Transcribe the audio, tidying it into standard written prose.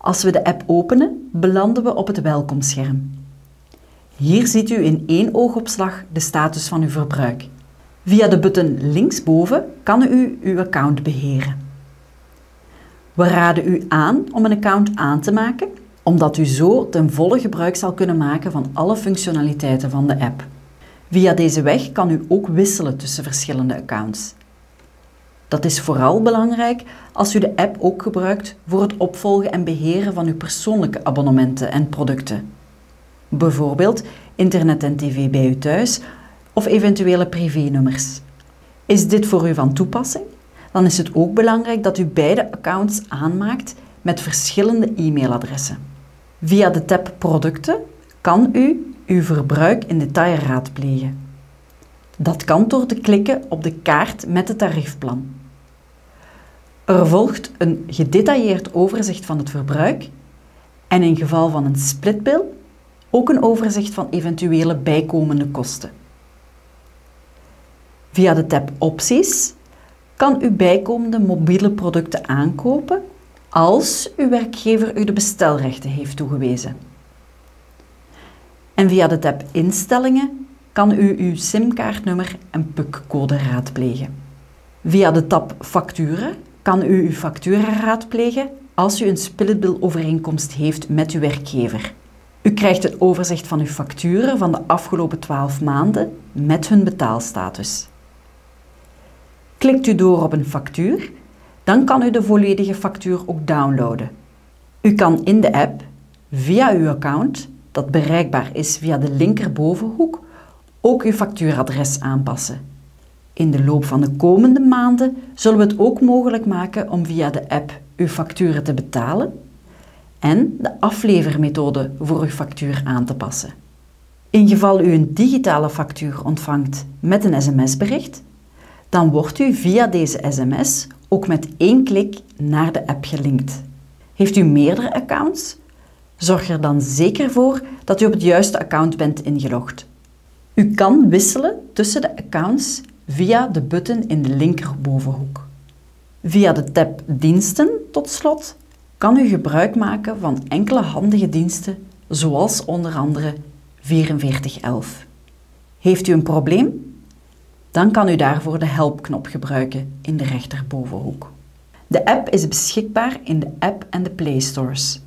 Als we de app openen, belanden we op het welkomscherm. Hier ziet u in één oogopslag de status van uw verbruik. Via de button linksboven kan u uw account beheren. We raden u aan om een account aan te maken, omdat u zo ten volle gebruik zal kunnen maken van alle functionaliteiten van de app. Via deze weg kan u ook wisselen tussen verschillende accounts. Dat is vooral belangrijk als u de app ook gebruikt voor het opvolgen en beheren van uw persoonlijke abonnementen en producten. Bijvoorbeeld internet en tv bij u thuis of eventuele privénummers. Is dit voor u van toepassing? Dan is het ook belangrijk dat u beide accounts aanmaakt met verschillende e-mailadressen. Via de tab Producten kan u uw verbruik in detail raadplegen. Dat kan door te klikken op de kaart met het tariefplan. Er volgt een gedetailleerd overzicht van het verbruik en in geval van een splitbill ook een overzicht van eventuele bijkomende kosten. Via de tab Opties kan u bijkomende mobiele producten aankopen als uw werkgever u de bestelrechten heeft toegewezen. En via de tab Instellingen kan u uw simkaartnummer en PUC-code raadplegen. Via de tab Facturen kan u uw facturen raadplegen als u een splitbill-overeenkomst heeft met uw werkgever. U krijgt het overzicht van uw facturen van de afgelopen 12 maanden met hun betaalstatus. Klikt u door op een factuur, dan kan u de volledige factuur ook downloaden. U kan in de app, via uw account, dat bereikbaar is via de linkerbovenhoek, ook uw factuuradres aanpassen. In de loop van de komende maanden zullen we het ook mogelijk maken om via de app uw facturen te betalen en de aflevermethode voor uw factuur aan te passen. In geval u een digitale factuur ontvangt met een sms-bericht, dan wordt u via deze sms ook met één klik naar de app gelinkt. Heeft u meerdere accounts? Zorg er dan zeker voor dat u op het juiste account bent ingelogd. U kan wisselen tussen de accounts via de button in de linkerbovenhoek. Via de tab Diensten, tot slot, kan u gebruik maken van enkele handige diensten, zoals onder andere 4411. Heeft u een probleem? Dan kan u daarvoor de helpknop gebruiken in de rechterbovenhoek. De app is beschikbaar in de App en de Play Stores.